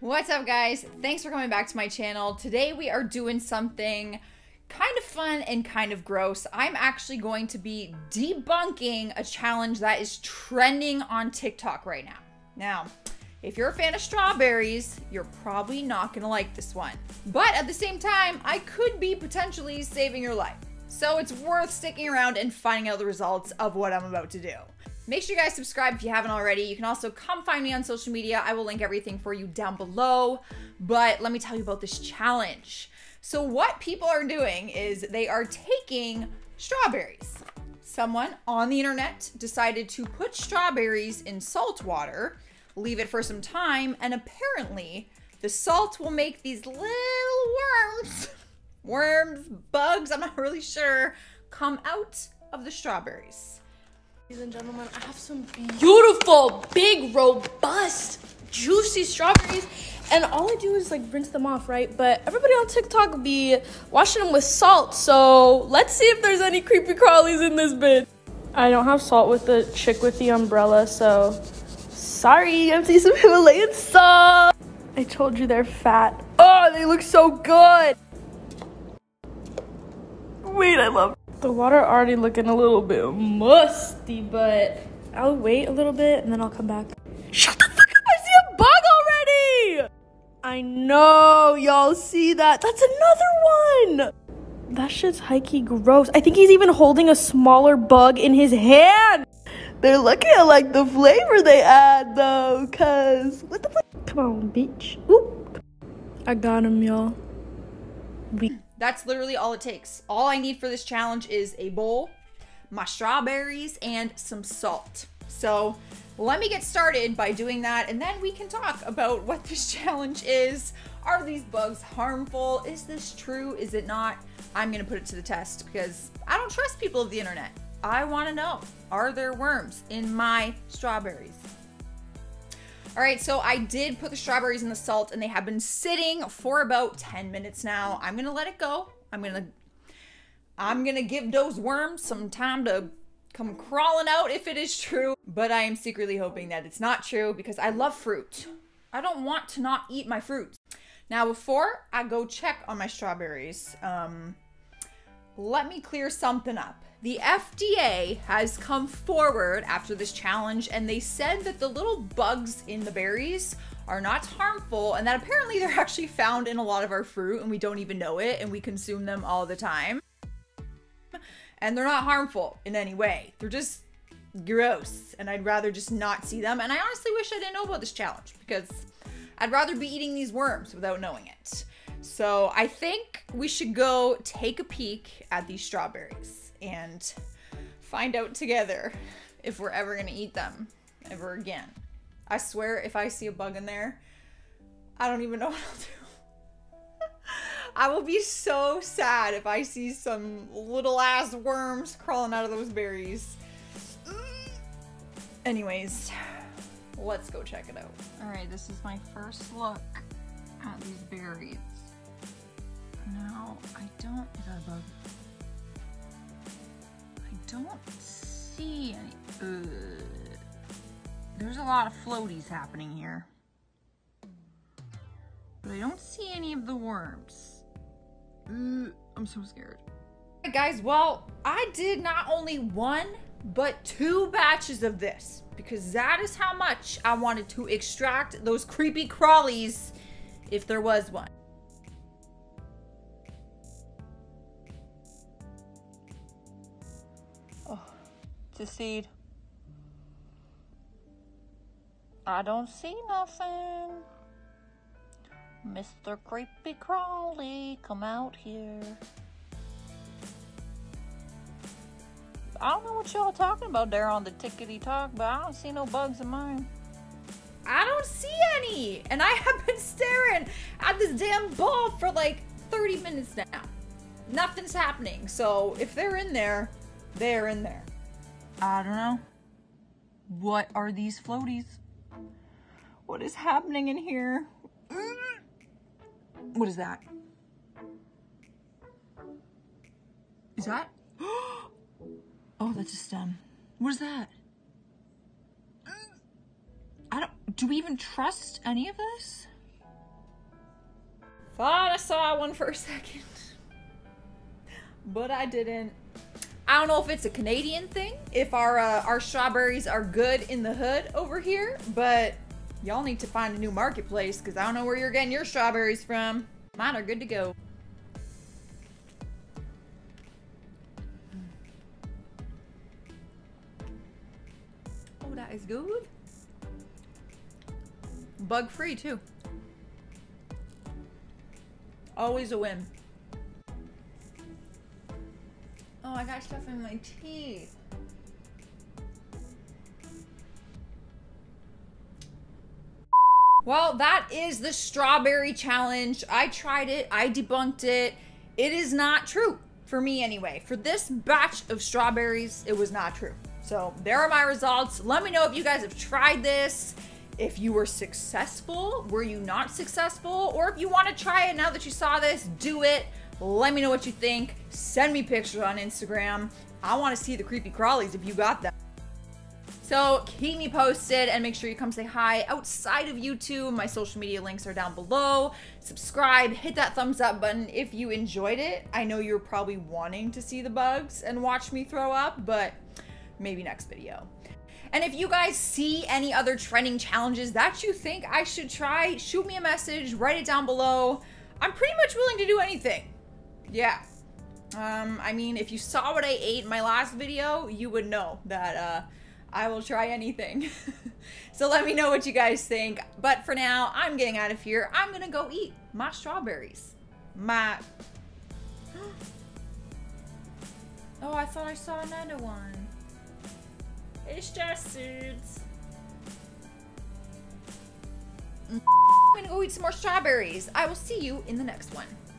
What's up, guys? Thanks for coming back to my channel. Today we are doing something kind of fun and kind of gross. I'm actually going to be debunking a challenge that is trending on TikTok right now. Now, if you're a fan of strawberries, you're probably not gonna like this one. But at the same time, I could be potentially saving your life. So it's worth sticking around and finding out the results of what I'm about to do. Make sure you guys subscribe if you haven't already. You can also come find me on social media. I will link everything for you down below. But let me tell you about this challenge. So what people are doing is they are taking strawberries. Someone on the internet decided to put strawberries in salt water, leave it for some time, and apparently the salt will make these little worms, bugs, I'm not really sure, come out of the strawberries. Ladies and gentlemen, I have some beautiful, big, robust, juicy strawberries, and all I do is like rinse them off, right? But everybody on TikTok will be washing them with salt, so let's see if there's any creepy crawlies in this bitch. I don't have salt with the chick with the umbrella, so sorry, I'm seeing some Himalayan salt. I told you they're fat. Oh, they look so good. Wait, I love it. The water already looking a little bit musty, but I'll wait a little bit and then I'll come back. Shut the fuck up, I see a bug already! I know, y'all see that? That's another one! That shit's hikey gross. I think he's even holding a smaller bug in his hand! They're looking at like the flavor they add though, cause what the fuck? Come on, bitch. Oop. I got him, y'all. That's literally all it takes. All I need for this challenge is a bowl, my strawberries, and some salt. So let me get started by doing that, and then we can talk about what this challenge is. Are these bugs harmful? Is this true? Is it not? I'm gonna put it to the test because I don't trust people of the internet. I wanna know, are there worms in my strawberries? All right, so I did put the strawberries in the salt and they have been sitting for about 10 minutes now. I'm gonna let it go. I'm gonna give those worms some time to come crawling out if it is true, but I am secretly hoping that it's not true because I love fruit. I don't want to not eat my fruit. Now, before I go check on my strawberries, let me clear something up. The FDA has come forward after this challenge and they said that the little bugs in the berries are not harmful and that apparently they're actually found in a lot of our fruit and we don't even know it and we consume them all the time. And they're not harmful in any way. They're just gross and I'd rather just not see them. And I honestly wish I didn't know about this challenge because I'd rather be eating these worms without knowing it. So I think we should go take a peek at these strawberries and find out together if we're ever gonna eat them ever again. I swear if I see a bug in there, I don't even know what I'll do. I will be so sad if I see some little ass worms crawling out of those berries. Anyways, let's go check it out. All right, this is my first look at these berries. Now, I don't see any. There's a lot of floaties happening here. But I don't see any of the worms. I'm so scared. Alright guys, well, I did not only one, but two batches of this. Because that is how much I wanted to extract those creepy crawlies, if there was one. To seed. I don't see nothing. Mr. Creepy Crawly, come out here. I don't know what y'all talking about there on the tickety talk, but I don't see no bugs in mine. I don't see any, and I have been staring at this damn ball for like 30 minutes now. Nothing's happening, so if they're in there, they're in there. I don't know. What are these floaties? What is happening in here? What is that? Is that? Oh, that's a stem. What is that? Do we even trust any of this? Thought I saw one for a second, but I didn't. I don't know if it's a Canadian thing, if our strawberries are good in the hood over here, but y'all need to find a new marketplace because I don't know where you're getting your strawberries from. Mine are good to go. Oh, that is good. Bug free too. Always a win. Oh, I got stuff in my teeth. Well, that is the strawberry challenge. I tried it. I debunked it. It is not true. For me anyway. For this batch of strawberries, it was not true. So there are my results. Let me know if you guys have tried this. If you were successful, were you not successful? Or if you want to try it now that you saw this, do it. Let me know what you think. Send me pictures on Instagram. I want to see the creepy crawlies if you got them. So keep me posted and make sure you come say hi outside of YouTube. My social media links are down below. Subscribe, hit that thumbs up button if you enjoyed it. I know you're probably wanting to see the bugs and watch me throw up, but maybe next video. And if you guys see any other trending challenges that you think I should try, shoot me a message, write it down below. I'm pretty much willing to do anything. Yeah. I mean, if you saw what I ate in my last video, you would know that I will try anything. So let me know what you guys think. But for now, I'm getting out of here. I'm gonna go eat my strawberries. My... Oh, I thought I saw another one. It's just suits. I'm gonna go eat some more strawberries. I will see you in the next one.